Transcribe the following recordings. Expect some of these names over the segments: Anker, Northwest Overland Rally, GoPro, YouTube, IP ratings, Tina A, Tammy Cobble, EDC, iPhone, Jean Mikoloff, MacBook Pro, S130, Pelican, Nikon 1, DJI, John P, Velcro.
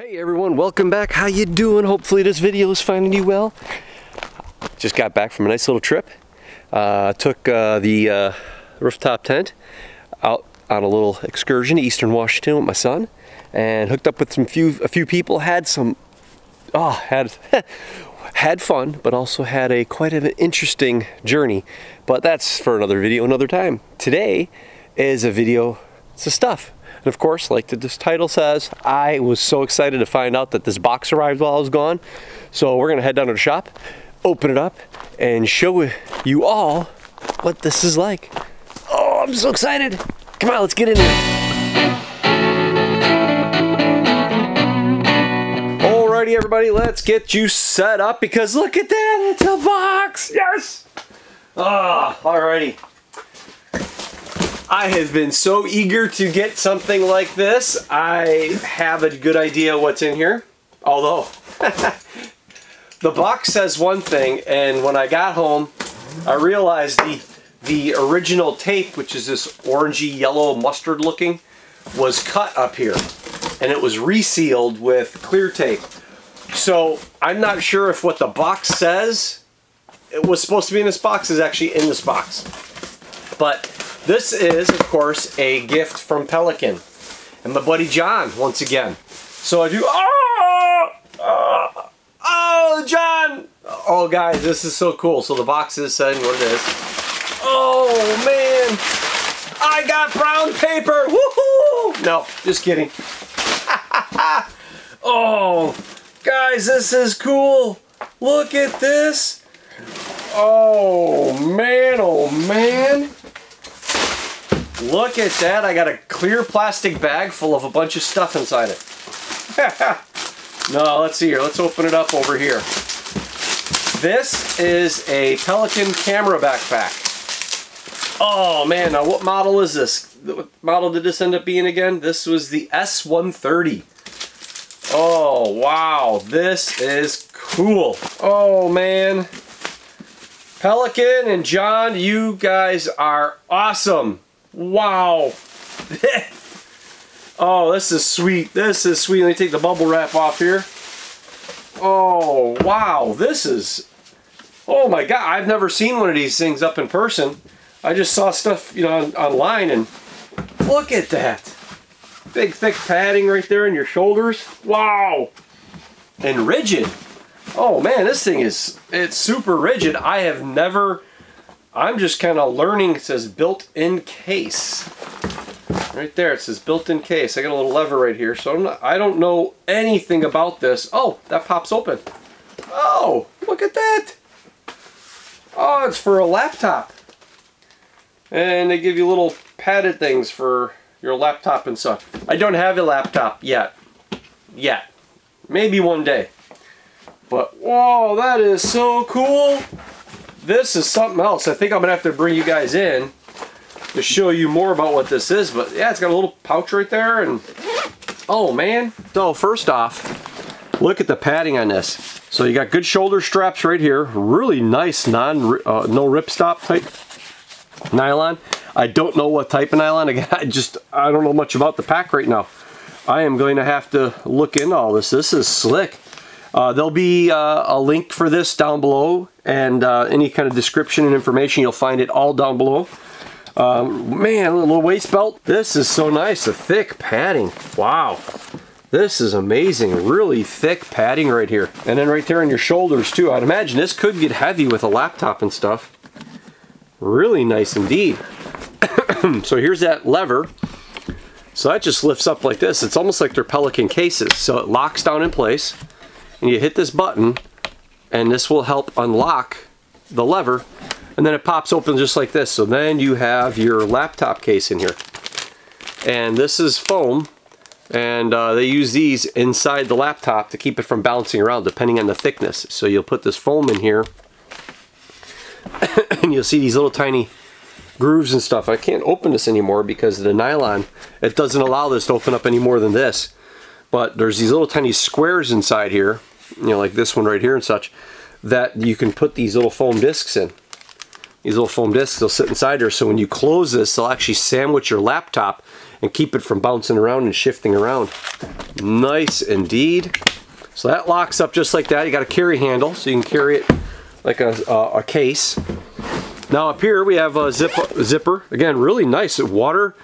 Hey everyone, welcome back. How you doing? Hopefully this video is finding you well. Just got back from a nice little trip. Took the rooftop tent out on a little excursion to Eastern Washington with my son, and hooked up with a few people. Had fun, but also had quite an interesting journey. But that's for another video, another time. Today is a video. It's the stuff. And of course, like this title says, I was so excited to find out that this box arrived while I was gone. So we're gonna head down to the shop, open it up, and show you all what this is like. Oh, I'm so excited. Come on, let's get in there. Alrighty, everybody, let's get you set up because look at that, it's a box, yes! Ah, oh, alrighty. I have been so eager to get something like this. I have a good idea what's in here. Although, the box says one thing, and when I got home, I realized the original tape, which is this orangey yellow mustard looking, was cut up here. And it was resealed with clear tape. So I'm not sure if what the box says it was supposed to be in this box is actually in this box. But this is, of course, a gift from Pelican and my buddy John once again. So I do. Oh, John! Oh, guys, this is so cool. So the box is saying what it is. Oh man, I got brown paper. Woohoo! No, just kidding. Oh, guys, this is cool. Look at this. Oh man! Oh man! Look at that, I got a clear plastic bag full of a bunch of stuff inside it. No, let's see here, let's open it up over here. This is a Pelican camera backpack. Oh man, now what model is this? What model did this end up being again? This was the S130. Oh wow, this is cool. Oh man. Pelican and John, you guys are awesome. Wow. Oh, this is sweet. This is sweet. Let me take the bubble wrap off here. Oh, wow. This is... Oh, my God. I've never seen one of these things up in person. I just saw stuff, you know, online, and look at that. Big, thick padding right there in your shoulders. Wow. And rigid. Oh, man, this thing is... It's super rigid. I have never... I'm just kind of learning. It says built-in case. Right there, it says built-in case. I got a little lever right here, so I don't know anything about this. Oh, that pops open. Oh, look at that. Oh, it's for a laptop. And they give you little padded things for your laptop and stuff. I don't have a laptop yet. Yet. Maybe one day. But, whoa, that is so cool. This is something else. I think I'm gonna have to bring you guys in to show you more about what this is, but yeah, it's got a little pouch right there, and oh man. So first off, look at the padding on this. So you got good shoulder straps right here, really nice no ripstop type nylon. I don't know what type of nylon. Again, I don't know much about the pack right now. I am going to have to look into all this. This is slick. There'll be a link for this down below, and any kind of description and information, you'll find it all down below. Man, a little waist belt. This is so nice, the thick padding. Wow, this is amazing. Really thick padding right here. And then right there on your shoulders too. I'd imagine this could get heavy with a laptop and stuff. Really nice indeed. So here's that lever. So that just lifts up like this. It's almost like they're Pelican cases. So it locks down in place. And you hit this button, and this will help unlock the lever, and then it pops open just like this. So then you have your laptop case in here, and this is foam, and they use these inside the laptop to keep it from bouncing around depending on the thickness. So you'll put this foam in here and you'll see these little tiny grooves and stuff. I can't open this anymore because of the nylon. It doesn't allow this to open up any more than this, but there's these little tiny squares inside here, you know, like this one right here and such, that you can put these little foam discs in. These little foam discs, they'll sit inside here, so when you close this, they'll actually sandwich your laptop and keep it from bouncing around and shifting around. Nice indeed. So that locks up just like that. You got a carry handle, so you can carry it like a case. Now up here we have a zipper. Again, really nice waterproof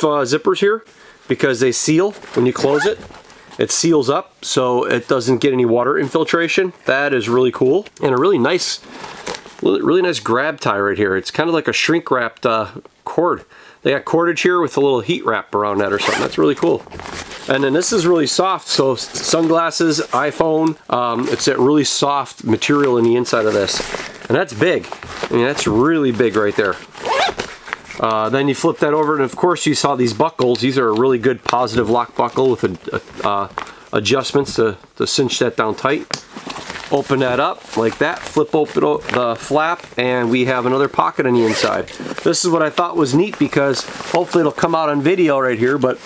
zippers here, because they seal when you close it. It seals up so it doesn't get any water infiltration. That is really cool. And a really nice grab tie right here. It's kind of like a shrink wrapped cord. They got cordage here with a little heat wrap around that or something. That's really cool. And then this is really soft, so sunglasses, iPhone, it's that really soft material in the inside of this. And that's big. I mean, that's really big right there. Then you flip that over, and of course you saw these buckles. These are a really good positive lock buckle with adjustments to cinch that down tight. Open that up like that, flip open the flap, and we have another pocket on the inside. This is what I thought was neat, because hopefully it'll come out on video right here, but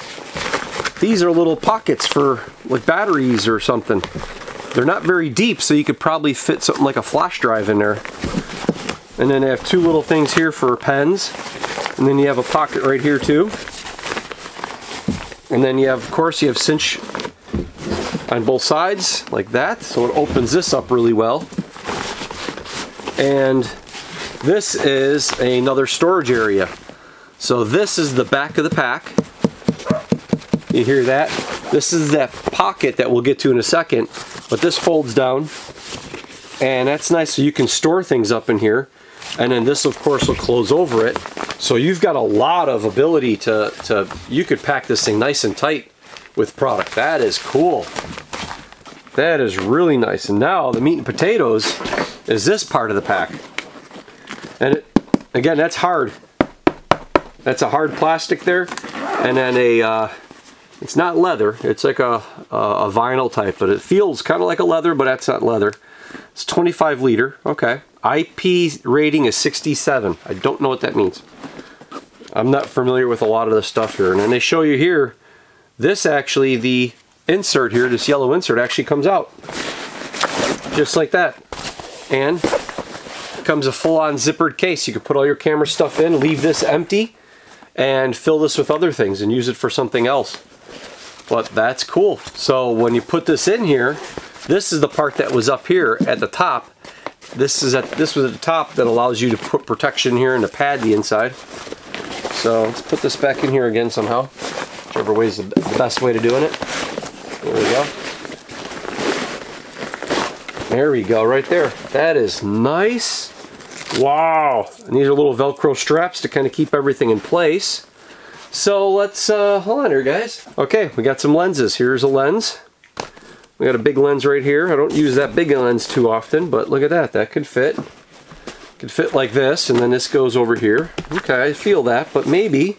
these are little pockets for like batteries or something. They're not very deep, so you could probably fit something like a flash drive in there. And then they have two little things here for pens. And then you have a pocket right here too. And then you have, of course, you have cinch on both sides like that. So it opens this up really well. And this is another storage area. So this is the back of the pack. You hear that? This is that pocket that we'll get to in a second, but this folds down, and that's nice, so you can store things up in here. And then this, of course, will close over it, so you've got a lot of ability to you could pack this thing nice and tight with product. That is cool. That is really nice. And now the meat and potatoes is this part of the pack, and again, that's hard. That's a hard plastic there, and then a it's not leather, it's like a vinyl type, but it feels kind of like a leather, but that's not leather. It's 25 liter, okay. IP rating is 67. I don't know what that means. I'm not familiar with a lot of the stuff here. And then they show you here, this actually, the insert here, this yellow insert actually comes out. Just like that. And comes a full-on zippered case. You can put all your camera stuff in, leave this empty, and fill this with other things and use it for something else. But that's cool. So when you put this in here, this is the part that was up here at the top. This was at the top that allows you to put protection here and to pad the inside. So let's put this back in here again somehow. Whichever way is the best way to doing it. There we go. There we go, right there. That is nice. Wow. And these are little Velcro straps to kind of keep everything in place. So let's, hold on here, guys. Okay, we got some lenses. Here's a lens. We got a big lens right here. I don't use that big lens too often, but look at that. That could fit. Could fit like this, and then this goes over here. Okay, I feel that, but maybe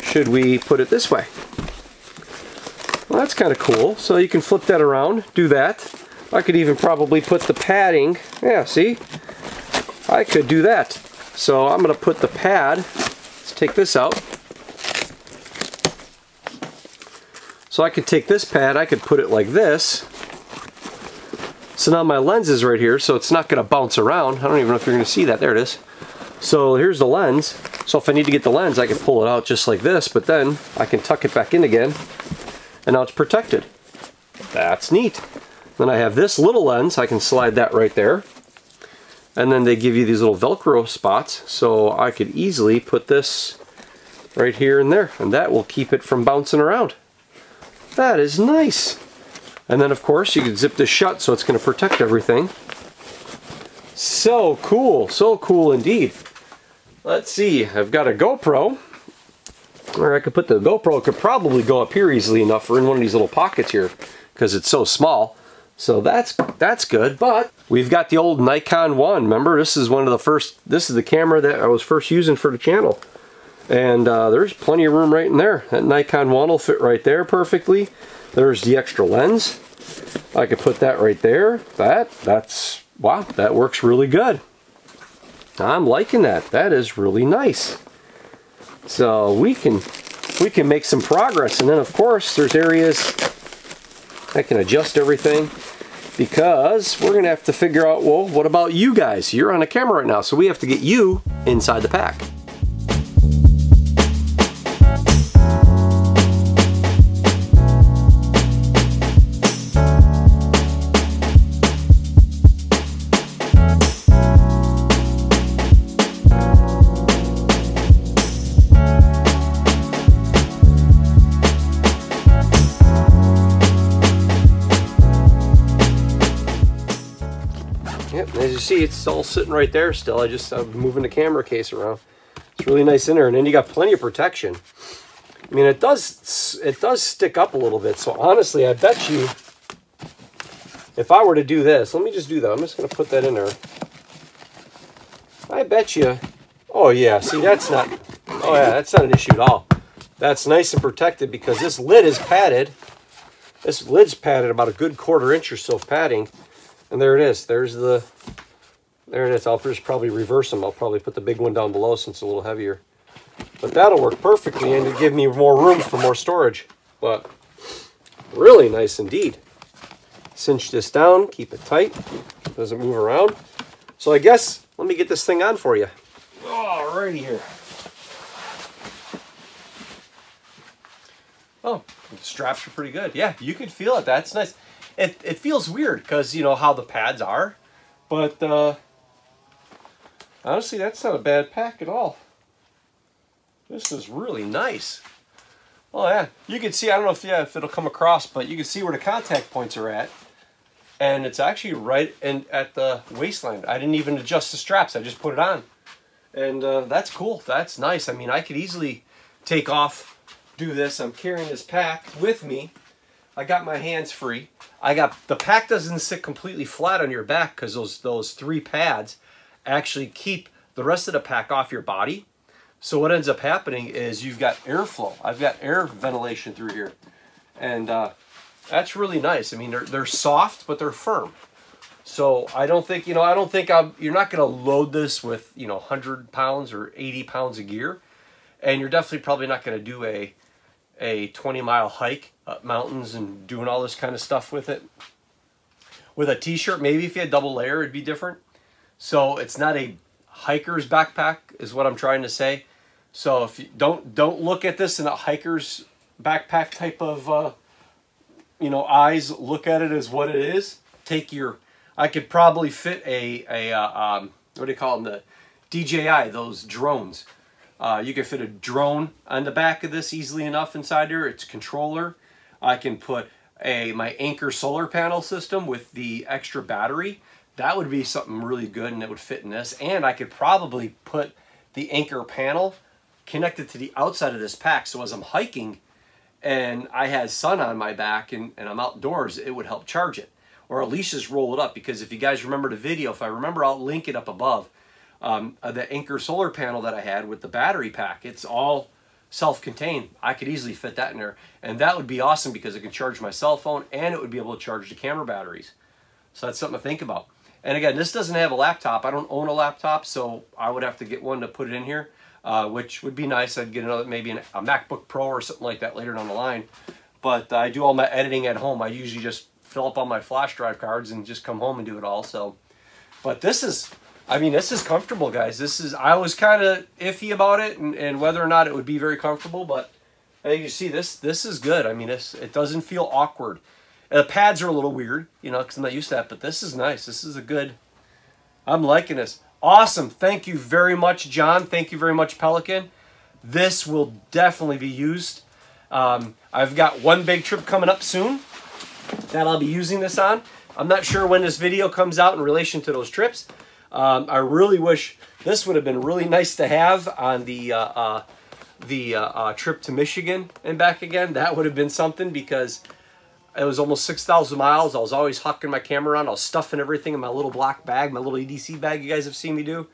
should we put it this way? Well, that's kind of cool. So you can flip that around, do that. I could even probably put the padding. Yeah, see? I could do that. So I'm going to put the pad. Let's take this out. So I could take this pad, I could put it like this. So now my lens is right here, so it's not gonna bounce around. I don't even know if you're gonna see that, there it is. So here's the lens. So if I need to get the lens, I can pull it out just like this, but then I can tuck it back in again, and now it's protected. That's neat. Then I have this little lens, I can slide that right there. And then they give you these little Velcro spots, so I could easily put this right here and there, and that will keep it from bouncing around. That is nice. And then of course you can zip this shut, so it's going to protect everything. So cool. So cool indeed. Let's see. I've got a GoPro. Or I could put the GoPro, it could probably go up here easily enough, or in one of these little pockets here, because it's so small. So that's good. But we've got the old Nikon 1. Remember, this is one of the first, this is the camera that I was first using for the channel. And there's plenty of room right in there. That Nikon 1 will fit right there perfectly. There's the extra lens. I could put that right there. That's, wow, that works really good. I'm liking that. That is really nice. So we can make some progress. And then of course there's areas I can adjust everything, because we're gonna have to figure out, well, what about you guys? You're on a camera right now, so we have to get you inside the pack. And as you see, it's all sitting right there still. I'm moving the camera case around. It's really nice in there, and then you got plenty of protection. I mean, it does stick up a little bit. So honestly, I bet you, if I were to do this, let me just do that. I'm just going to put that in there. I bet you. Oh yeah, see, that's not. Oh yeah, that's not an issue at all. That's nice and protected because this lid is padded. This lid's padded about a good quarter-inch or so of padding, and there it is. There it is. I'll just probably reverse them. I'll probably put the big one down below since it's a little heavier. But that'll work perfectly, and it'll give me more room for more storage. But really nice indeed. Cinch this down, keep it tight, doesn't move around. So I guess let me get this thing on for you. Alrighty here. Oh, the straps are pretty good. Yeah, you can feel it. That's nice. It feels weird because you know how the pads are, but honestly, that's not a bad pack at all. This is really nice. Oh yeah, you can see, I don't know if, yeah, if it'll come across, but you can see where the contact points are at. And it's actually right in, at the waistline. I didn't even adjust the straps, I just put it on. And that's cool, that's nice. I mean, I could easily take off, do this. I'm carrying this pack with me. I got my hands free. The pack doesn't sit completely flat on your back because those three pads actually keep the rest of the pack off your body. So what ends up happening is you've got airflow. I've got air ventilation through here. And that's really nice. I mean, they're soft, but they're firm. So I don't think, you know, you're not going to load this with, you know, 100 pounds or 80 pounds of gear. And you're definitely probably not going to do a 20-mile hike up mountains and doing all this kind of stuff with it. With a t-shirt, maybe if you had double layer, it'd be different. So it's not a hiker's backpack is what I'm trying to say. So if you don't look at this in a hiker's backpack type of you know, eyes. Look at it as what it is. Take your, I could probably fit a what do you call them, the DJI, those drones. You can fit a drone on the back of this easily enough inside here. It's controller. I can put my Anker solar panel system with the extra battery. That would be something really good, and it would fit in this. And I could probably put the Anker panel connected to the outside of this pack. So as I'm hiking and I had sun on my back and I'm outdoors, it would help charge it. Or at least just roll it up, because if you guys remember the video, if I remember, I'll link it up above. The Anker solar panel that I had with the battery pack, it's all self-contained. I could easily fit that in there. And that would be awesome because it can charge my cell phone and it would be able to charge the camera batteries. So that's something to think about. And again, this doesn't have a laptop. I don't own a laptop, so I would have to get one to put it in here, which would be nice. I'd get another, maybe a MacBook Pro or something like that later down the line. But I do all my editing at home. I usually just fill up all my flash drive cards and just come home and do it all. So, but this is, I mean, this is comfortable, guys. This is, I was kind of iffy about it and whether or not it would be very comfortable, but as you see, this is good. I mean, it doesn't feel awkward. The pads are a little weird, you know, because I'm not used to that, but this is nice. This is a good, I'm liking this. Awesome. Thank you very much, John. Thank you very much, Pelican. This will definitely be used. I've got one big trip coming up soon that I'll be using this on. I'm not sure when this video comes out in relation to those trips. I really wish this would have been really nice to have on the trip to Michigan and back again. That would have been something because it was almost 6,000 miles. I was always hucking my camera around. I was stuffing everything in my little black bag, my little EDC bag you guys have seen me do.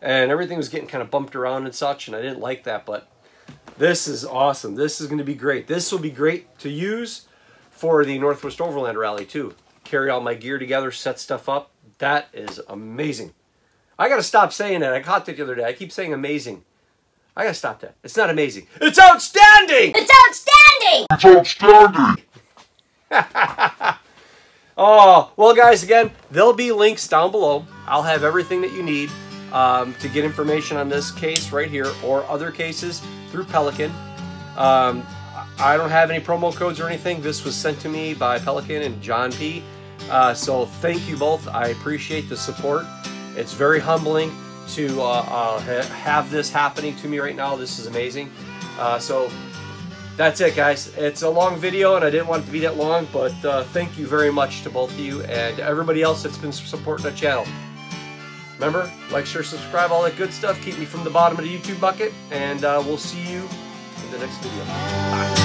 And everything was getting kind of bumped around and such, and I didn't like that, but this is awesome. This is going to be great. This will be great to use for the Northwest Overland Rally, too. Carry all my gear together, set stuff up. That is amazing. I got to stop saying that. I caught that the other day. I keep saying amazing. I got to stop that. It's not amazing. It's outstanding! It's outstanding! It's outstanding! Oh, well, guys, again, there'll be links down below. I'll have everything that you need to get information on this case right here or other cases through Pelican. I don't have any promo codes or anything. This was sent to me by Pelican and John P. So thank you both. I appreciate the support. It's very humbling to have this happening to me right now. This is amazing. So that's it, guys. It's a long video and I didn't want it to be that long, but thank you very much to both of you and everybody else that's been supporting the channel. Remember, like, share, subscribe, all that good stuff. Keep me from the bottom of the YouTube bucket, and we'll see you in the next video. Bye.